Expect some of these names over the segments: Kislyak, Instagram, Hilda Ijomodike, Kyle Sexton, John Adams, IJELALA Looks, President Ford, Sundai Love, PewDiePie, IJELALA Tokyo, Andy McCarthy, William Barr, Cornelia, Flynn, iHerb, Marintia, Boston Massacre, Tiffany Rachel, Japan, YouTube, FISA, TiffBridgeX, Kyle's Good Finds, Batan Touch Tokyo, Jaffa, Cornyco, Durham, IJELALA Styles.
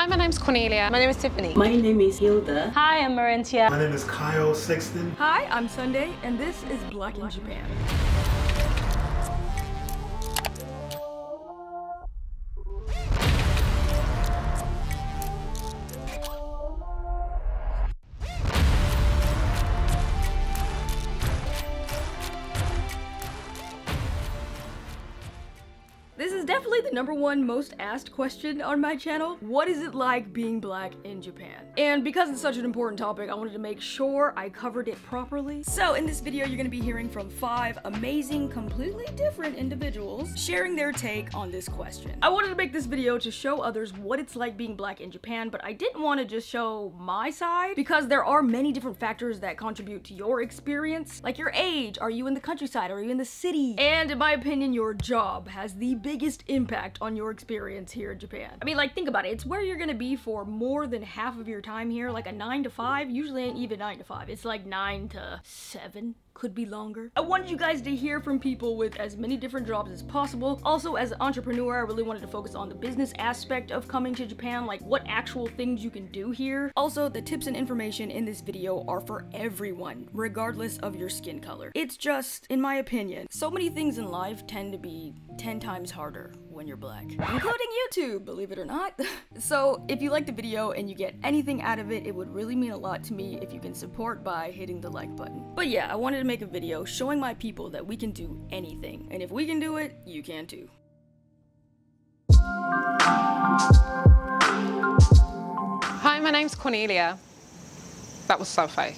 Hi, my name's Cornelia. My name is Tiffany. My name is Hilda. Hi, I'm Marintia. My name is Kyle Sexton. Hi, I'm Sundai, and this is Black in Japan. This is definitely the #1 most asked question on my channel. What is it like being black in Japan? And because it's such an important topic, I wanted to make sure I covered it properly. So in this video, you're gonna be hearing from 5 amazing, completely different individuals sharing their take on this question. I wanted to make this video to show others what it's like being black in Japan, but I didn't want to just show my side because there are many different factors that contribute to your experience, like your age, are you in the countryside, are you in the city? And in my opinion, your job has the biggest impact on your experience here in Japan. I mean, like, think about it. It's where you're gonna be for more than half of your time here. Like a 9 to 5 usually ain't even 9 to 5. It's like 9 to 7. Could be longer. I wanted you guys to hear from people with as many different jobs as possible. Also, as an entrepreneur, I really wanted to focus on the business aspect of coming to Japan, like what actual things you can do here. Also, the tips and information in this video are for everyone, regardless of your skin color. It's just, in my opinion, so many things in life tend to be 10 times harder when you're black, including YouTube, believe it or not. So if you liked the video and you get anything out of it, it would really mean a lot to me if you can support by hitting the like button. But yeah, I wanted to make a video showing my people that we can do anything, and if we can do it, you can too. Hi, my name's Cornelia. That was so fake.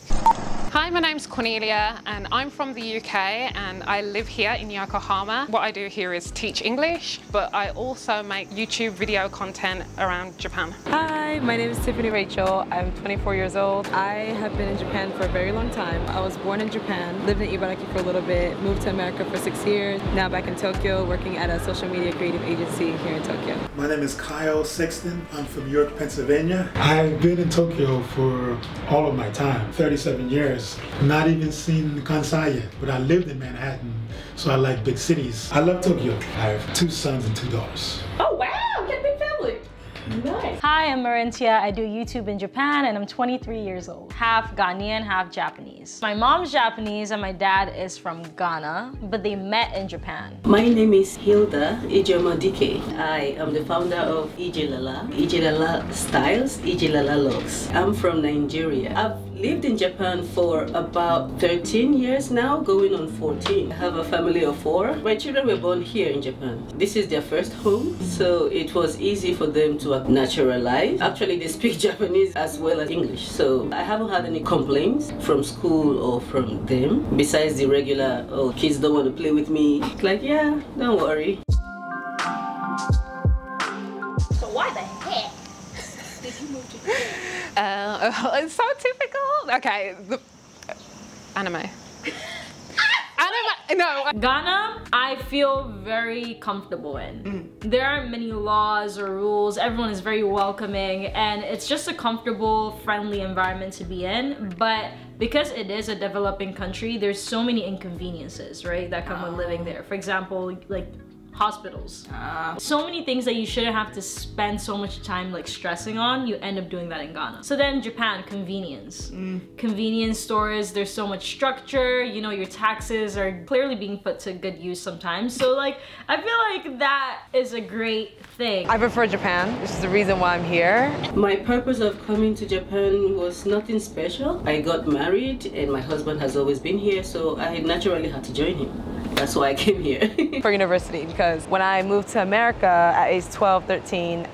Hi, my name's Cornelia and I'm from the UK and I live here in Yokohama. What I do here is teach English, but I also make YouTube video content around Japan. Hi, my name is Tiffany Rachel. I'm 24 years old. I have been in Japan for a very long time. I was born in Japan, lived in Ibaraki for a little bit, moved to America for 6 years, now back in Tokyo working at a social media creative agency here in Tokyo. My name is Kyle Sexton. I'm from York, Pennsylvania. I've been in Tokyo for all of my time, 37 years. Not even seen Kansai yet, but I lived in Manhattan, so I like big cities. I love Tokyo. I have 2 sons and 2 daughters. Oh wow, you got a big family. Nice. Hi, I'm Marintia. I do YouTube in Japan and I'm 23 years old. Half Ghanaian, half Japanese. My mom's Japanese and my dad is from Ghana, but they met in Japan. My name is Hilda Ijomodike. I am the founder of IJELALA, IJELALA Styles, IJELALA Looks. I'm from Nigeria. I've lived in Japan for about 13 years now, going on 14. I have a family of 4. My children were born here in Japan. This is their first home, so it was easy for them to naturalize. Actually, they speak Japanese as well as English, so I haven't had any complaints from school or from them, besides the regular, oh, kids don't want to play with me. Like, yeah, don't worry. So why the heck did you move to Japan? It's so typical. Okay, anime. No. Ghana, I feel very comfortable in. There aren't many laws or rules. Everyone is very welcoming and it's just a comfortable, friendly environment to be in. But because it is a developing country, there's so many inconveniences, right, that come with living there. For example, like hospitals. So many things that you shouldn't have to spend so much time like stressing on, you end up doing that in Ghana. So then Japan, convenience. Convenience stores, there's so much structure, you know, your taxes are clearly being put to good use sometimes. So like, I feel like that is a great thing. I prefer Japan, which is the reason why I'm here. My purpose of coming to Japan was nothing special. I got married and my husband has always been here, so I naturally had to join him. That's why I came here. For university, because when I moved to America at age 12, 13,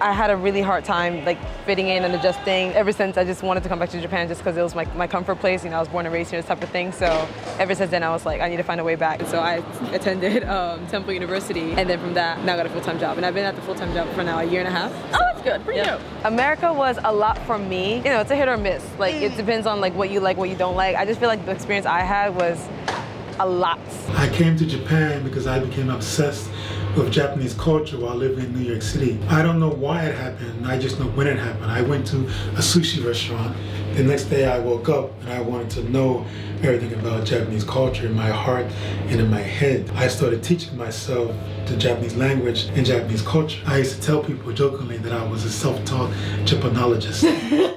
I had a really hard time like fitting in and adjusting. Ever since, I just wanted to come back to Japan just because it was my comfort place. You know, I was born and raised here, this type of thing. So ever since then, I was like, I need to find a way back. And so I attended Temple University, and then from that, now I got a full-time job. And I've been at the full-time job for now a 1.5 years. So, oh, that's good. Pretty good. Yeah. America was a lot for me. You know, it's a hit or miss. Like it depends on like what you like, what you don't like. I just feel like the experience I had was a lot. I came to Japan because I became obsessed with Japanese culture while living in New York City. I don't know why it happened, I just know when it happened. I went to a sushi restaurant. The next day I woke up and I wanted to know everything about Japanese culture in my heart and in my head. I started teaching myself the Japanese language and Japanese culture. I used to tell people jokingly that I was a self-taught Japanologist.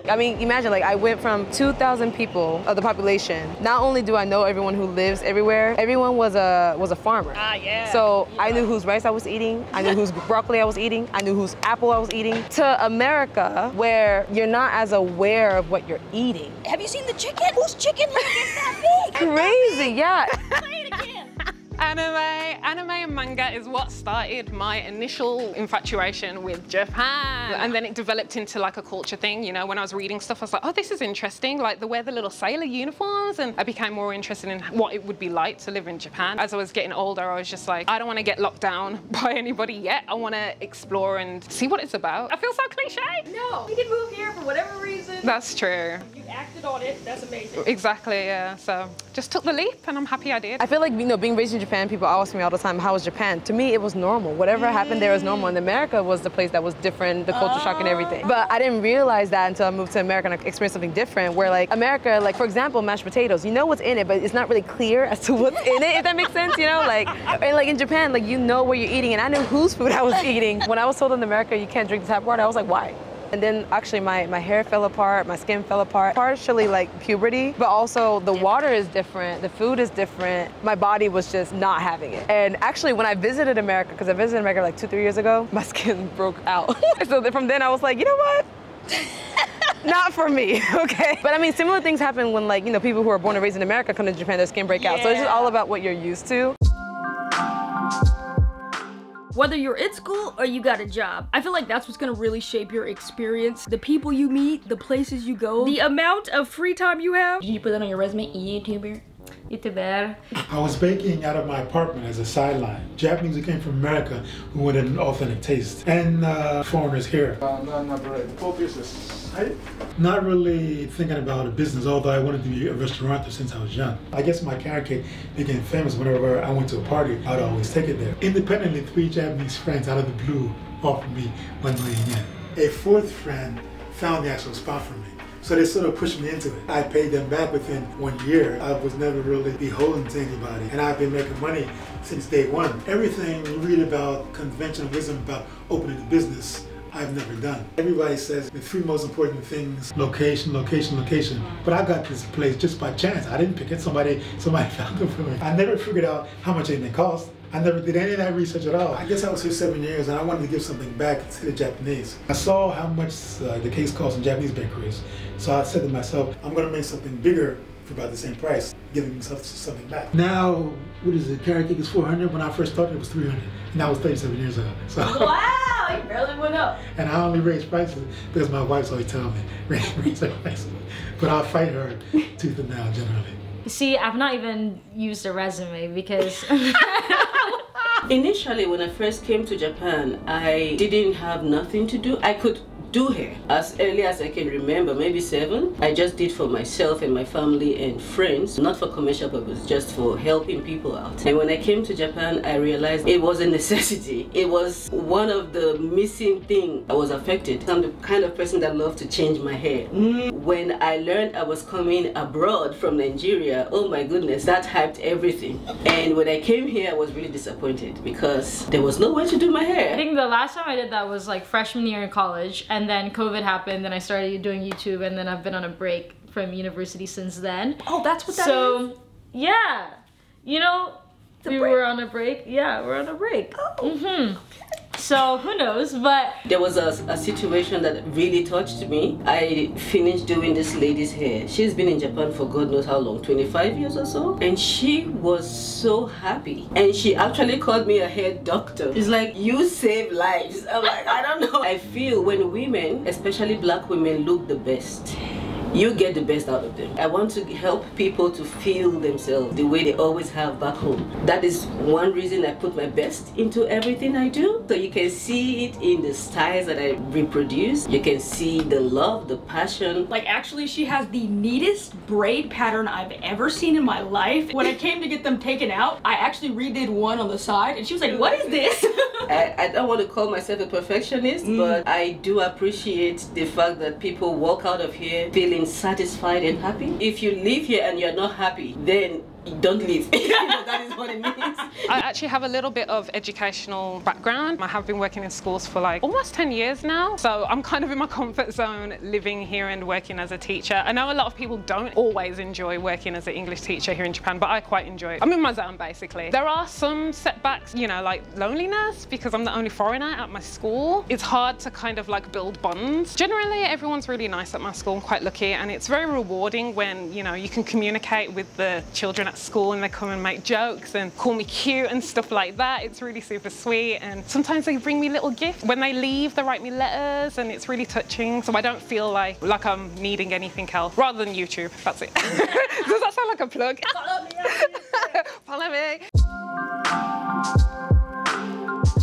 I mean, imagine, like, I went from 2,000 people of the population. Not only do I know everyone who lives everywhere, everyone was a farmer. Ah, yeah. So yeah. I knew whose rice I was eating. I knew whose broccoli I was eating. I knew whose apple I was eating. To America, where you're not as aware of what you're eating. Have you seen the chicken? Whose chicken leg is that big? Crazy, yeah. Play it again. Anime and manga is what started my initial infatuation with Japan. And then it developed into like a culture thing, you know, when I was reading stuff, I was like, oh, this is interesting. Like, they wear the little sailor uniforms. And I became more interested in what it would be like to live in Japan. As I was getting older, I was just like, I don't want to get locked down by anybody yet. I want to explore and see what it's about. I feel so cliche. No, we didn't move here for whatever reason. That's true. You acted on it. That's amazing. Exactly, yeah. So just took the leap and I'm happy I did. I feel like, you know, being raised in Japan, people ask me all the time, how was Japan? To me, it was normal. Whatever happened there was normal. And America was the place that was different, the culture shock and everything. But I didn't realize that until I moved to America and I experienced something different, where like America, like for example, mashed potatoes, you know what's in it, but it's not really clear as to what's in it, if that makes sense, you know? Like, and like in Japan, like you know what you're eating, and I knew whose food I was eating. When I was told in America, you can't drink the tap water, I was like, why? And then actually my hair fell apart, my skin fell apart, partially like puberty, but also the water is different, the food is different. My body was just not having it. And actually when I visited America, because I visited America like 2-3 years ago, my skin broke out. So from then I was like, you know what? Not for me, okay? But I mean, similar things happen when like, you know, people who are born and raised in America come to Japan, their skin break out. So it's just all about what you're used to. Whether you're in school or you got a job, I feel like that's what's gonna really shape your experience. The people you meet, the places you go, the amount of free time you have. Did you put that on your resume, YouTuber? YouTuber. I was baking out of my apartment as a sideline. Japanese who came from America who wanted an authentic taste. And foreigners here. Not really thinking about a business, although I wanted to be a restaurateur since I was young. I guess my carrot cake became famous whenever I went to a party. I'd always take it there. Independently, 3 Japanese friends out of the blue offered me 1 million yen. A 4th friend found the actual spot for me. So they sort of pushed me into it. I paid them back within 1 year. I was never really beholden to anybody. And I've been making money since day one. Everything you read about conventional wisdom about opening a business, I've never done. Everybody says the 3 most important things, location, location, location. But I got this place just by chance. I didn't pick it, somebody found it for me. I never figured out how much anything cost. I never did any of that research at all. I guess I was here 7 years and I wanted to give something back to the Japanese. I saw how much the cakes cost in Japanese bakeries. So I said to myself, I'm gonna make something bigger for about the same price, giving myself something back. Now, what is it, carrot cake is 400. When I first started, it was 300. And that was 37 years ago. So. Wow, you barely went up. And I only raised prices because my wife's always telling me, raise her prices. But I'll fight her tooth and nail generally. See, I've not even used a resume because... Initially, when I first came to Japan, I didn't have nothing to do. I could do hair as early as I can remember, maybe 7. I just did for myself and my family and friends, not for commercial purpose, just for helping people out. And when I came to Japan, I realized it was a necessity. It was one of the missing things. I was affected. I'm the kind of person that loves to change my hair. When I learned I was coming abroad from Nigeria, oh my goodness, that hyped everything. And when I came here, I was really disappointed, because there was no way to do my hair. I think the last time I did that was like freshman year in college, and then COVID happened and I started doing YouTube, and then I've been on a break from university since then. Oh, that's what that is? So, yeah. You know, we were on a break. Yeah, we're on a break. Oh. Mm-hmm. Okay. So who knows, but... There was a situation that really touched me. I finished doing this lady's hair. She's been in Japan for God knows how long, 25 years or so. And she was so happy. And she actually called me a hair doctor. She's like, you save lives. I'm like, I don't know. I feel when women, especially black women, look the best, you get the best out of them. I want to help people to feel themselves the way they always have back home. That is one reason I put my best into everything I do. So you can see it in the styles that I reproduce. You can see the love, the passion. Like actually she has the neatest braid pattern I've ever seen in my life. When I came to get them taken out, I actually redid one on the side and she was like, what is this? I don't want to call myself a perfectionist, but I do appreciate the fact that people walk out of here feeling satisfied and happy. If you live here and you're not happy, then don't leave. That is what it means. I actually have a little bit of educational background. I have been working in schools for like almost 10 years now. So I'm kind of in my comfort zone living here and working as a teacher. I know a lot of people don't always enjoy working as an English teacher here in Japan, but I quite enjoy it. I'm in my zone basically. There are some setbacks, you know, like loneliness because I'm the only foreigner at my school. It's hard to kind of like build bonds. Generally, everyone's really nice at my school. I'm quite lucky and it's very rewarding when, you know, you can communicate with the children at school and they come and make jokes and call me cute and stuff like that. It's really super sweet and sometimes they bring me little gifts. When they leave, they write me letters and it's really touching. So I don't feel like I'm needing anything else rather than YouTube. That's it. Does that sound like a plug? Follow me. Follow me.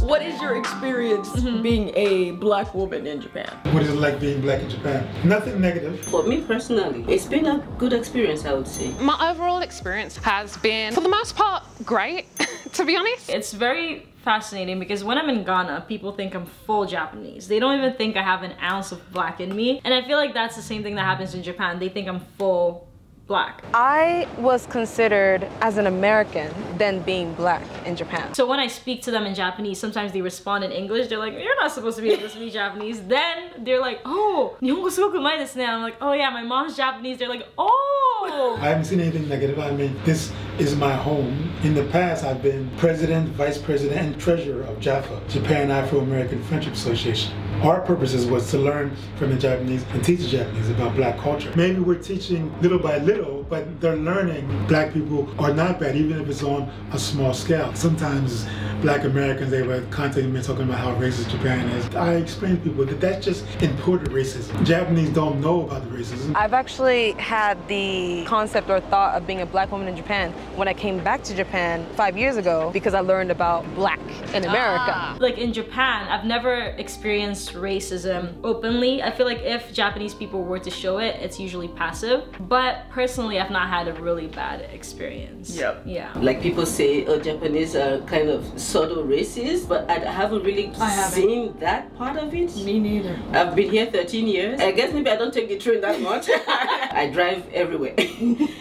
What is your experience being a black woman in Japan? What is it like being black in Japan? Nothing negative. For me personally, it's been a good experience, I would say. My overall experience has been, for the most part, great, to be honest. It's very fascinating because when I'm in Ghana, people think I'm full Japanese. They don't even think I have an ounce of black in me. And I feel like that's the same thing that happens in Japan. They think I'm full black. I was considered as an American than being black in Japan. So when I speak to them in Japanese, sometimes they respond in English. They're like, you're not supposed to be able to speak Japanese. Then they're like, oh, Nihongo sugoku umai desu ne. I'm like, oh yeah, my mom's Japanese. They're like, oh. I haven't seen anything negative. I mean, this is my home. In the past, I've been president, vice president, and treasurer of Jaffa, Japan Afro-American Friendship Association. Our purposes was to learn from the Japanese and teach the Japanese about black culture. Maybe we're teaching little by little, but they're learning black people are not bad, even if it's on a small scale. Sometimes black Americans, they were contacting me talking about how racist Japan is. I explained to people that that's just imported racism. Japanese don't know about the racism. I've actually had the concept or thought of being a black woman in Japan when I came back to Japan 5 years ago because I learned about black in America. Like in Japan, I've never experienced racism openly. I feel like if Japanese people were to show it, it's usually passive. But personally, I've not had a really bad experience. Yep. Yeah. Like people say, oh, Japanese are kind of pseudo racist, but I haven't really seen that part of it. Me neither. I've been here 13 years. I guess maybe I don't take the train that much. I drive everywhere.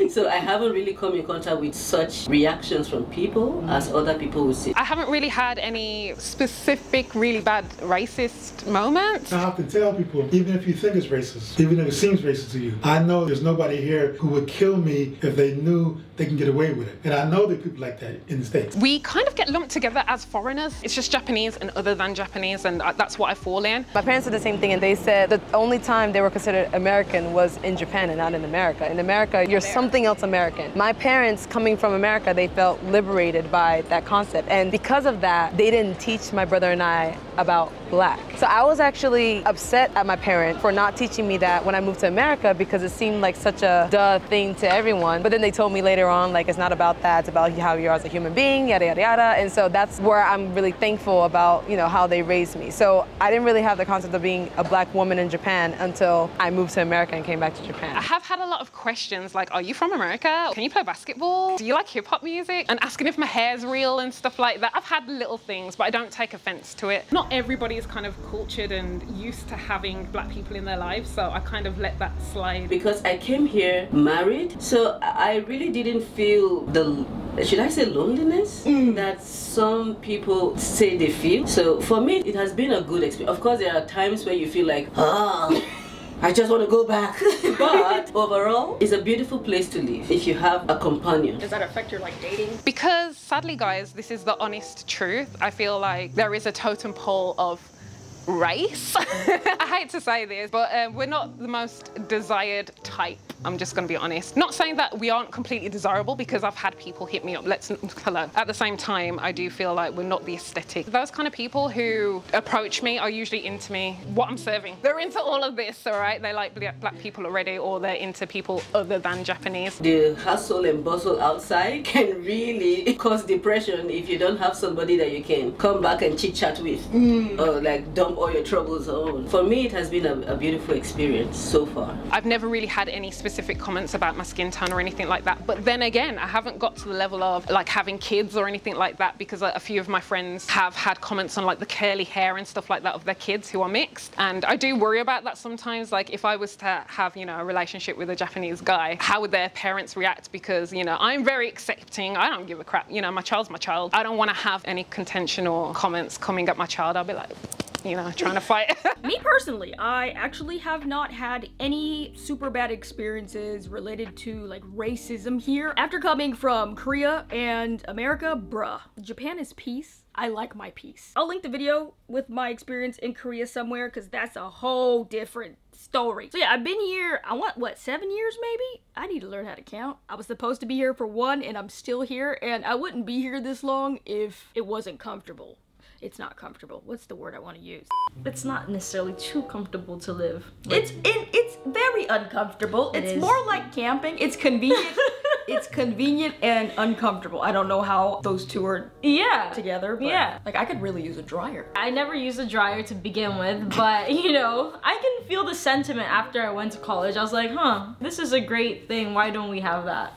So I haven't really come in contact with such reactions from people as other people would say. I haven't really had any specific really bad racist moments. I have to tell people, even if you think it's racist, even if it seems racist to you, I know there's nobody here who would kill me if they knew they can get away with it. And I know there are people like that in the States. We kind of get lumped together as foreigners. It's just Japanese and other than Japanese, and that's what I fall in. My parents did the same thing, and they said the only time they were considered American was in Japan and not in America. In America, you're something else American. My parents, coming from America, they felt liberated by that concept. And because of that, they didn't teach my brother and I about black. So I was actually upset at my parents for not teaching me that when I moved to America because it seemed like such a duh thing to everyone. But then they told me later on, like, it's not about that, it's about how you are as a human being, yada, yada, yada. And so that's where I'm really thankful about, you know, how they raised me. So I didn't really have the concept of being a black woman in Japan until I moved to America and came back to Japan. I have had a lot of questions like, are you from America? Can you play basketball? Do you like hip hop music? And asking if my hair's real and stuff like that. I've had little things, but I don't take offense to it. Not everybody is kind of cultured and used to having black people in their lives, so I kind of let that slide. Because I came here married, so I really didn't feel the, should I say, loneliness that some people say they feel. So for me, it has been a good experience. Of course, there are times where you feel like, I just want to go back. But overall, it's a beautiful place to live if you have a companion. Does that affect your like dating? Because sadly, guys, this is the honest truth. I feel like there is a totem pole of race. I hate to say this, but we're not the most desired type. I'm just going to be honest. Not saying that we aren't completely desirable, because I've had people hit me up. Hello. At the same time, I do feel like we're not the aesthetic. Those kind of people who approach me are usually into me, what I'm serving. They're into all of this, all right? They like black people already, or they're into people other than Japanese. The hustle and bustle outside can really cause depression if you don't have somebody that you can come back and chit chat with, or like dump all your troubles on. For me, it has been a beautiful experience so far. I've never really had any specific specific comments about my skin tone or anything like that. But then again, I haven't got to the level of like having kids or anything like that, because a few of my friends have had comments on like the curly hair and stuff like that of their kids who are mixed. And I do worry about that sometimes. Like if I was to have, you know, a relationship with a Japanese guy, how would their parents react? Because, you know, I'm very accepting. I don't give a crap. You know, my child's my child. I don't want to have any contention or comments coming at my child. I'll be like, you know, trying to fight. Me personally, I actually have not had any super bad experiences related to like racism here. After coming from Korea and America, bruh, Japan is peace. I like my peace. I'll link the video with my experience in Korea somewhere, because that's a whole different story. So yeah, I've been here, I want, what, 7 years maybe? I need to learn how to count. I was supposed to be here for 1 and I'm still here, and I wouldn't be here this long if it wasn't comfortable. It's not comfortable. What's the word I want to use? It's not necessarily too comfortable to live. Like, it's very uncomfortable. It's more like camping. It's convenient. It's convenient and uncomfortable. I don't know how those two are together. But yeah. Like, I could really use a dryer. I never used a dryer to begin with, but you know, I can feel the sentiment after I went to college. I was like, huh, this is a great thing. Why don't we have that?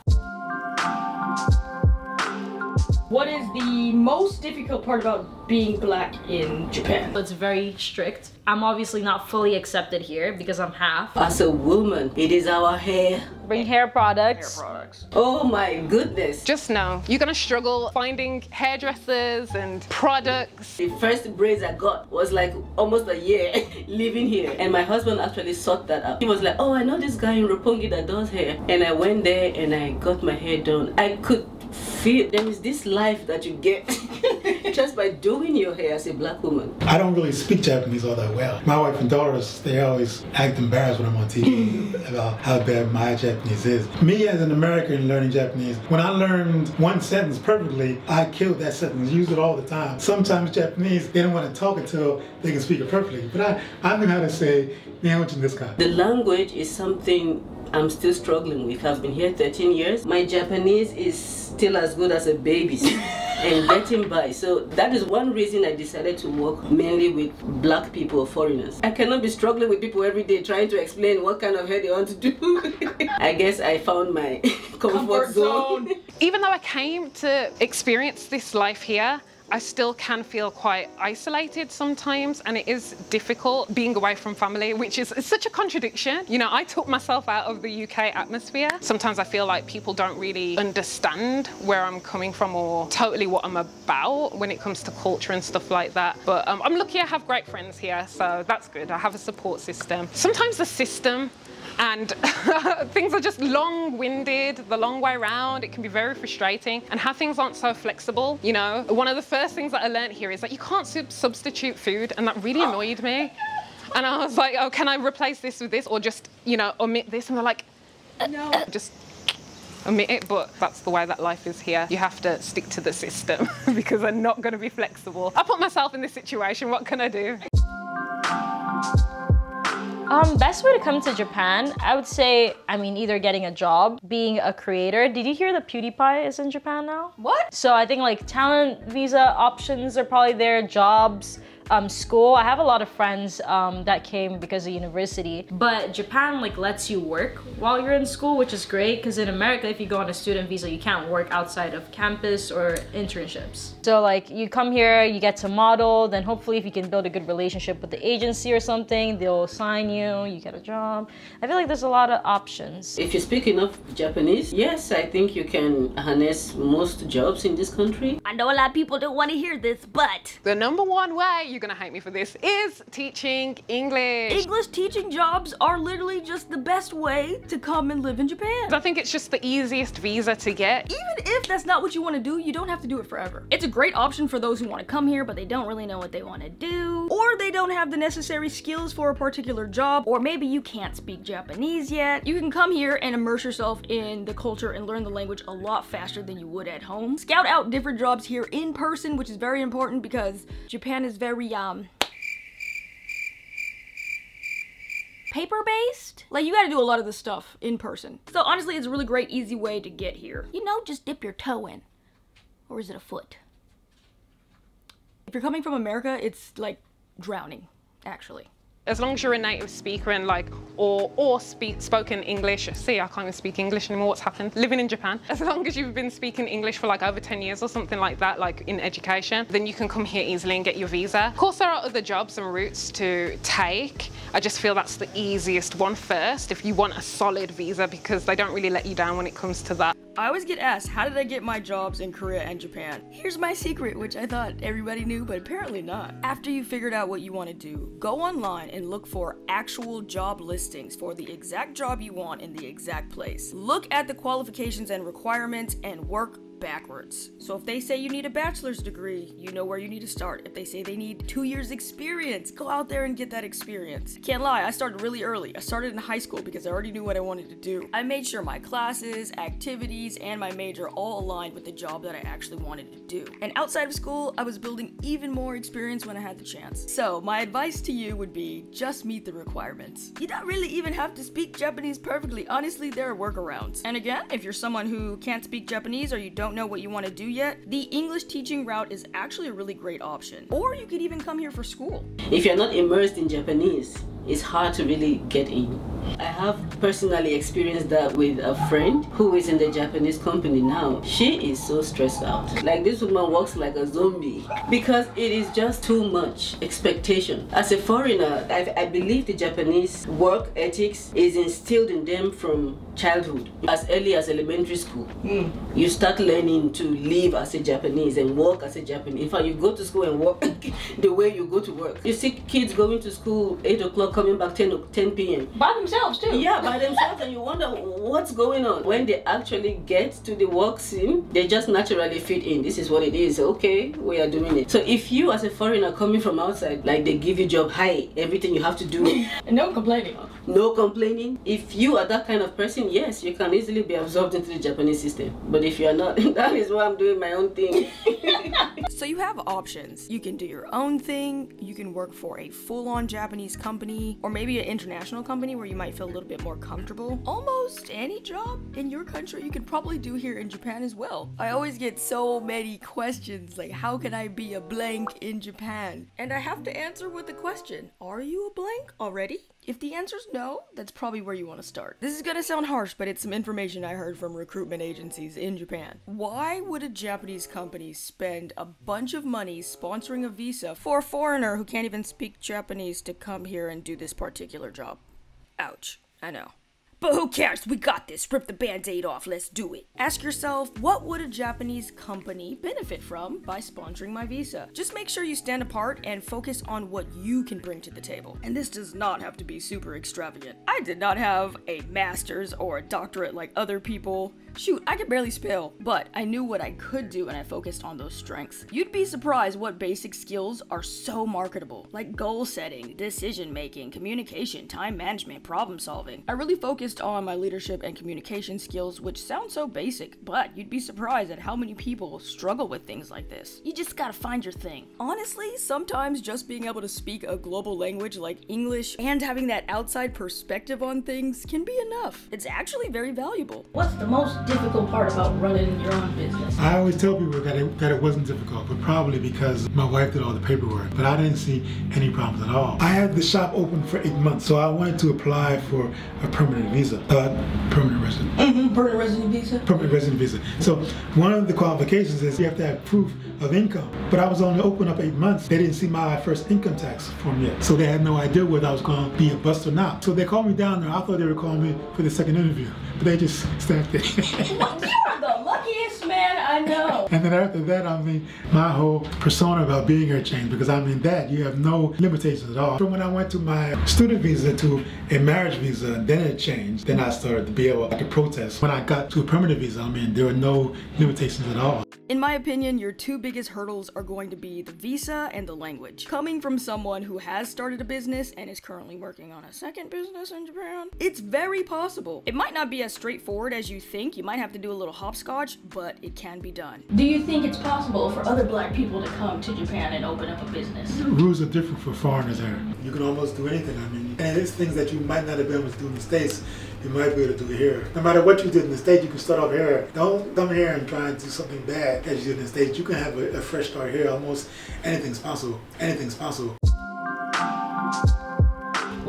What is the most difficult part about being black in Japan? It's very strict. I'm obviously not fully accepted here because I'm half. As a woman, it is our hair. Bring hair products. Oh my goodness. Just know, you're gonna struggle finding hairdressers and products. The first braids I got was like almost a year living here. And my husband actually sought that out. He was like, oh, I know this guy in Roppongi that does hair. And I went there and I got my hair done. I could feel there is this life that you get just by doing your hair as a black woman. I don't really speak Japanese all that well. My wife and daughters, they always act embarrassed when I'm on TV about how bad my Japanese is. Me as an American learning Japanese, when I learned one sentence perfectly, I killed that sentence, use it all the time. Sometimes Japanese, they don't want to talk until they can speak it perfectly. But I know how to say, the language is something I'm still struggling with. I've been here 13 years. My Japanese is still as good as a baby's and getting by. So that is one reason I decided to work mainly with black people, foreigners. I cannot be struggling with people every day trying to explain what kind of hair they want to do. I guess I found my comfort zone. Even though I came to experience this life here, I still can feel quite isolated sometimes, and it is difficult being away from family, which is such a contradiction. You know, I took myself out of the UK atmosphere. Sometimes I feel like people don't really understand where I'm coming from or totally what I'm about when it comes to culture and stuff like that. But I'm lucky I have great friends here, so that's good. I have a support system. Sometimes the system and things are just long-winded, the long way around. It can be very frustrating, and how things aren't so flexible. You know, one of the first things that I learned here is that you can't substitute food, and that really annoyed me. And I was like, oh, can I replace this with this, or just, you know, omit this? And they're like, no, just omit it. But that's the way that life is here. You have to stick to the system because they're not going to be flexible. I put myself in this situation. What can I do? Best way to come to Japan, I would say, I mean, either getting a job, being a creator. Did you hear that PewDiePie is in Japan now? What? So I think like talent visa options are probably there, jobs, school. I have a lot of friends that came because of university, but Japan like lets you work while you're in school, which is great, because in America, if you go on a student visa, you can't work outside of campus or internships. So like you come here, you get to model, then hopefully if you can build a good relationship with the agency or something, they'll sign you, you get a job. I feel like there's a lot of options. If you speak enough Japanese, yes, I think you can harness most jobs in this country. I know a lot of people don't want to hear this, but the #1 way you're gonna hate me for this is teaching English. English teaching jobs are literally just the best way to come and live in Japan. I think it's just the easiest visa to get. Even if that's not what you want to do, you don't have to do it forever. It's a great option for those who want to come here but they don't really know what they want to do, or they don't have the necessary skills for a particular job, or maybe you can't speak Japanese yet. You can come here and immerse yourself in the culture and learn the language a lot faster than you would at home. Scout out different jobs here in person, which is very important because Japan is very paper-based. Like, you gotta do a lot of this stuff in person. So honestly, it's a really great, easy way to get here. You know, just dip your toe in. Or is it a foot? If you're coming from America, it's like drowning, actually. as long as you're a native speaker and like spoken English. See, I can't even speak English anymore. What's happened? Living in Japan. As long as you've been speaking English for like over 10 years or something like that, like in education, then you can come here easily and get your visa. Of course, there are other jobs and routes to take. I just feel that's the easiest one first if you want a solid visa, because they don't really let you down when it comes to that. I always get asked, how did I get my jobs in Korea and Japan? Here's my secret, which I thought everybody knew, but apparently not. After you figured out what you want to do, go online and look for actual job listings for the exact job you want in the exact place. Look at the qualifications and requirements and work backwards. So if they say you need a bachelor's degree, you know where you need to start. If they say they need 2 years experience, go out there and get that experience. Can't lie, I started really early. I started in high school because I already knew what I wanted to do. I made sure my classes, activities, and my major all aligned with the job that I actually wanted to do. And outside of school, I was building even more experience when I had the chance. So my advice to you would be just meet the requirements. You don't really even have to speak Japanese perfectly. Honestly, there are workarounds. And again, if you're someone who can't speak Japanese or you don't know what you want to do yet, the English teaching route is actually a really great option. Or you could even come here for school. If you're not immersed in Japanese, it's hard to really get in. I have personally experienced that with a friend who is in the Japanese company now. She is so stressed out. Like, this woman walks like a zombie because it is just too much expectation. As a foreigner, I believe the Japanese work ethics is instilled in them from childhood. As early as elementary school, you start learning to live as a Japanese and work as a Japanese. In fact, you go to school and work the way you go to work. You see kids going to school 8 o'clock, coming back 10 p.m. By themselves too. Yeah, by themselves, and you wonder what's going on. When they actually get to the work scene, they just naturally fit in. This is what it is. Okay, we are doing it. So if you as a foreigner coming from outside, like they give you job, high, everything you have to do. And no complaining. No complaining. If you are that kind of person, yes, you can easily be absorbed into the Japanese system. But if you are not, that is why I'm doing my own thing. So you have options. You can do your own thing. You can work for a full-on Japanese company, or maybe an international company where you might feel a little bit more comfortable. Almost any job in your country you could probably do here in Japan as well. I always get so many questions like, how can I be a blank in Japan? And I have to answer with the question, are you a blank already? If the answer's no, that's probably where you want to start. This is gonna sound harsh, but it's some information I heard from recruitment agencies in Japan. Why would a Japanese company spend a bunch of money sponsoring a visa for a foreigner who can't even speak Japanese to come here and do this particular job? Ouch, I know. But who cares? We got this. Rip the band-aid off. Let's do it. Ask yourself, what would a Japanese company benefit from by sponsoring my visa? Just make sure you stand apart and focus on what you can bring to the table. And this does not have to be super extravagant. I did not have a master's or a doctorate like other people. Shoot, I could barely spell, but I knew what I could do and I focused on those strengths. You'd be surprised what basic skills are so marketable, like goal setting, decision making, communication, time management, problem solving. I really focused on my leadership and communication skills, which sound so basic, but you'd be surprised at how many people struggle with things like this. You just gotta find your thing. Honestly, sometimes just being able to speak a global language like English and having that outside perspective on things can be enough. It's actually very valuable. What's the most difficult part about running your own business? I always tell people that it wasn't difficult, but probably because my wife did all the paperwork, but I didn't see any problems at all. I had the shop open for 8 months, so I wanted to apply for a permanent visa, permanent resident. Permanent resident visa? Permanent resident visa. So one of the qualifications is you have to have proof of income, but I was only open up 8 months. They didn't see my first income tax form yet, so they had no idea whether I was going to be a bust or not. So they called me down there. I thought they were calling me for the second interview, but they just stamped it. Well, you are the luckiest man I know. And then after that, I mean, my whole persona about being here changed, because I mean that you have no limitations at all. From when I went to my student visa to a marriage visa, then it changed. Then I started to be able to protest. When I got to a permanent visa, I mean, there were no limitations at all. In my opinion, your two biggest hurdles are going to be the visa and the language. Coming from someone who has started a business and is currently working on a second business in Japan, it's very possible. It might not be as straightforward as you think. You might have to do a little hopscotch, but it can be done. Do you think it's possible for other black people to come to Japan and open up a business? The rules are different for foreigners there. You can almost do anything, I mean. And it's things that you might not have been able to do in the States, you might be able to do here. No matter what you did in the States, you can start off here. Don't come here and try and do something bad as you did in the States. You can have a fresh start here. Almost anything's possible. Anything's possible.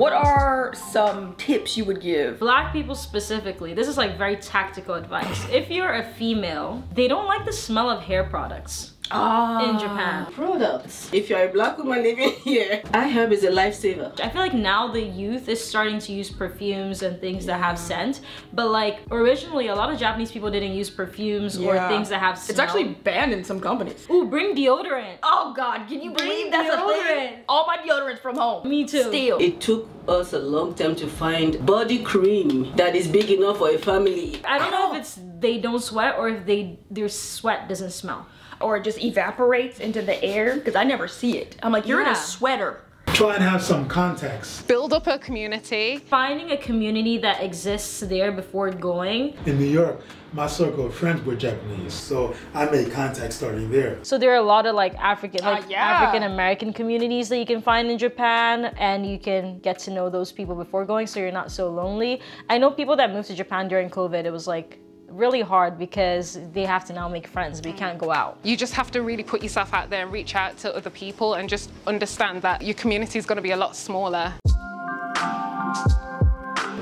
What are some tips you would give? Black people specifically, this is like very tactical advice. If you're a female, they don't like the smell of hair products. In Japan. Products. If you're a black woman living here, iHerb is a lifesaver. I feel like now the youth is starting to use perfumes and things that have scent, but like originally a lot of Japanese people didn't use perfumes or things that have smell. It's actually banned in some companies. Ooh, bring deodorant. Oh God, can you believe that's a thing? All my deodorant's from home. Me too. Still. It took us a long time to find body cream that is big enough for a family. I don't know if it's they don't sweat or if their sweat doesn't smell. Or it just evaporates into the air, because I never see it. I'm like, you're in a sweater. Try and have some context. Build up a community. Finding a community that exists there before going. In New York, my circle of friends were Japanese, so I made contacts starting there. So there are a lot of like African-American communities that you can find in Japan, and you can get to know those people before going, so you're not so lonely. I know people that moved to Japan during COVID, it was like, really hard because they have to now make friends. We can't go out. You just have to really put yourself out there and reach out to other people and just understand that your community is going to be a lot smaller.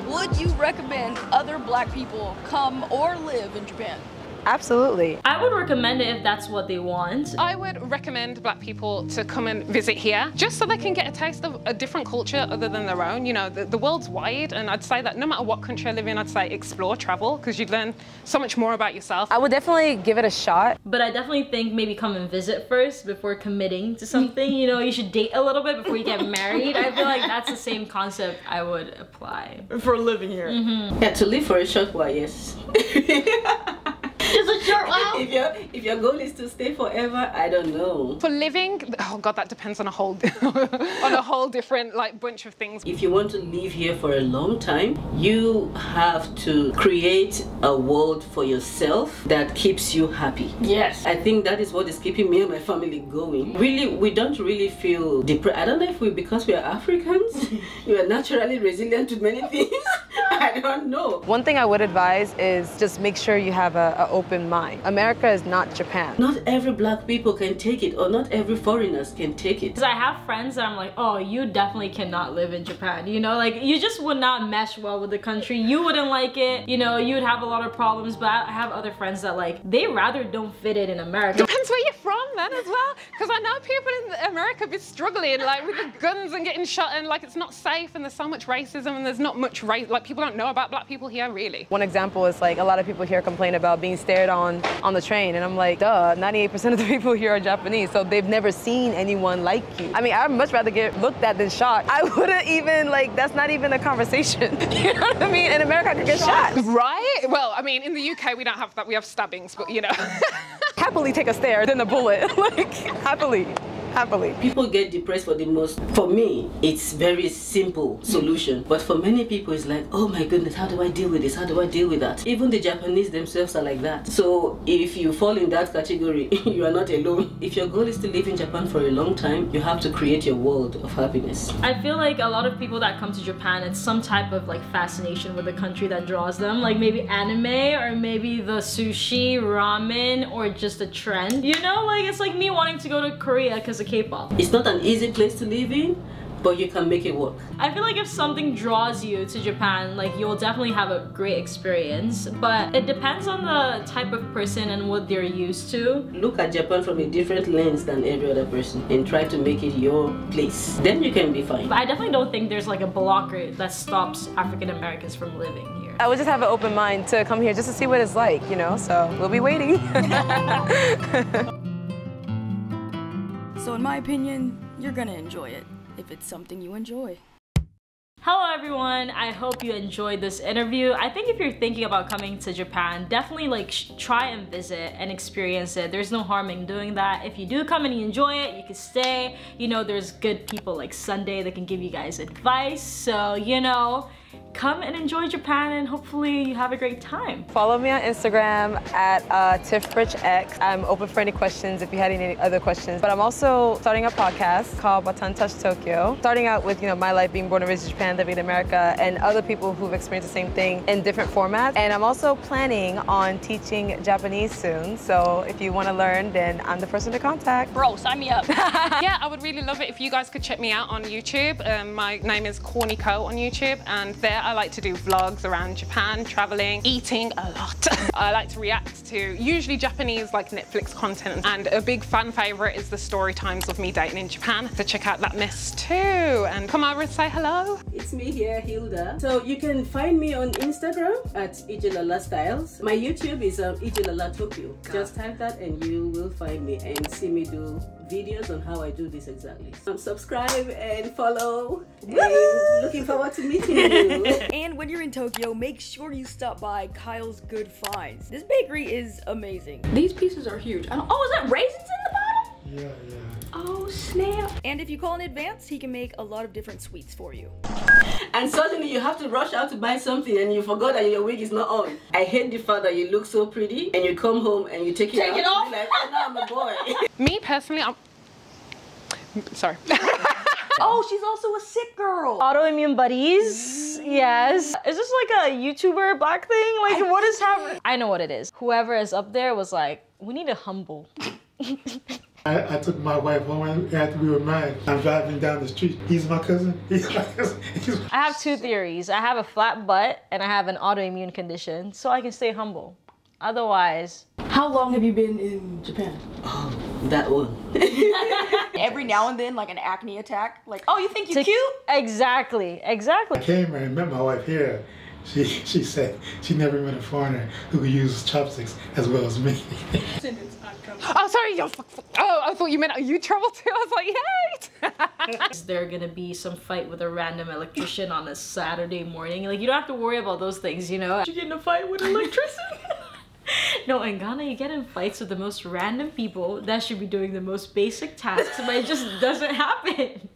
Would you recommend other black people come or live in Japan? Absolutely. I would recommend it if that's what they want. I would recommend black people to come and visit here just so they can get a taste of a different culture other than their own. You know, the world's wide, and I'd say that no matter what country I live in, I'd say explore, travel, because you'd learn so much more about yourself. I would definitely give it a shot. But I definitely think maybe come and visit first before committing to something. You know, you should date a little bit before you get married. I feel like that's the same concept I would apply. For living here. Mm-hmm. Yeah, to live for a short while, yes. Just a short while. If your goal is to stay forever, I don't know. For living, oh God, that depends on a whole different like bunch of things. If you want to live here for a long time, you have to create a world for yourself that keeps you happy. Yes. I think that is what is keeping me and my family going. Really, we don't really feel depressed. I don't know if because we are Africans, we are naturally resilient to many things. I don't know. One thing I would advise is just make sure you have an open mind. America is not Japan. Not every black people can take it, or not every foreigners can take it. Because I have friends that I'm like, oh, you definitely cannot live in Japan. You know, like you just would not mesh well with the country. You wouldn't like it. You know, you'd have a lot of problems. But I have other friends that like, they rather don't fit it in America. Depends where you're from then as well. Because I know people in America be struggling like with the guns and getting shot, and like it's not safe, and there's so much racism, and there's not much race. Like people don't know about black people here really. One example is like a lot of people here complain about being stared on the train, and I'm like, duh, 98% of the people here are Japanese, so they've never seen anyone like you. I mean, I'd much rather get looked at than shot. I wouldn't even, like, that's not even a conversation. You know what I mean? In America, I could get shot. Right? Well, I mean, in the UK, we don't have that. We have stabbings, but you know. Happily take a stare than a bullet, like, happily. Happily. People get depressed for the most. For me, it's very simple solution. But for many people, it's like, oh my goodness, how do I deal with this? How do I deal with that? Even the Japanese themselves are like that. So if you fall in that category, you are not alone. If your goal is to live in Japan for a long time, you have to create your world of happiness. I feel like a lot of people that come to Japan, it's some type of like fascination with the country that draws them. Like maybe anime, or maybe the sushi, ramen, or just a trend. You know, like it's like me wanting to go to Korea because of K-pop. It's not an easy place to live in, but you can make it work. I feel like if something draws you to Japan, like you'll definitely have a great experience, but it depends on the type of person and what they're used to. Look at Japan from a different lens than every other person and try to make it your place. Then you can be fine. But I definitely don't think there's like a blocker that stops African Americans from living here. I would just have an open mind to come here just to see what it's like, you know, so we'll be waiting. So in my opinion, you're gonna enjoy it if it's something you enjoy. Hello everyone, I hope you enjoyed this interview. I think if you're thinking about coming to Japan, definitely like try and visit and experience it. There's no harm in doing that. If you do come and you enjoy it, you can stay. You know, there's good people like Sundai that can give you guys advice. So, you know, come and enjoy Japan, and hopefully you have a great time. Follow me on Instagram at TiffBridgeX. I'm open for any questions if you had any other questions. But I'm also starting a podcast called Batan Touch Tokyo. Starting out with, you know, my life being born and raised in Japan, living in America, and other people who've experienced the same thing in different formats. And I'm also planning on teaching Japanese soon. So if you want to learn, then I'm the person to contact. Bro, sign me up. Yeah, I would really love it if you guys could check me out on YouTube. My name is Cornyco on YouTube, and there I like to do vlogs around Japan, traveling, eating a lot. I like to react to usually Japanese like Netflix content, and a big fan favorite is the story times of me dating in Japan. So check out that mess too, and come over and say hello. It's me here, Hilda. So you can find me on Instagram at IJELALA Styles. My YouTube is IJELALA Tokyo. Just type that and you will find me and see me do videos on how I do this exactly. So subscribe and follow. And looking forward to meeting you. And when you're in Tokyo, make sure you stop by Kyle's Good Finds. This bakery is amazing. These pieces are huge. Oh, is that raisins in the bottom? Yeah. Oh, snap. And if you call in advance, he can make a lot of different sweets for you. And suddenly you have to rush out to buy something and you forgot that your wig is not on. I hate the fact that you look so pretty and you come home and you take it off. Like, oh, now I'm a boy. Me personally, I'm sorry. Oh, she's also a sick girl. Autoimmune buddies, yes. Is this like a YouTuber black thing? Like, what is happening? I know what it is. Whoever is up there was like, we need a humble. I took my wife home after we were married. I'm driving down the street. He's my cousin. I have two theories. I have a flat butt and I have an autoimmune condition, so I can stay humble. Otherwise... How long have you been in Japan? Oh, that one. Every now and then, like an acne attack. Like, oh, you think you're cute? Exactly. I came and met my wife here. She said she never met a foreigner who could use chopsticks as well as me. Oh, sorry. Oh, I thought you meant, are you trouble too? I was like, yay! Is there gonna be some fight with a random electrician on a Saturday morning? Like, you don't have to worry about those things, you know? You get in a fight with electricity? No, in Ghana, you get in fights with the most random people that should be doing the most basic tasks, but it just doesn't happen.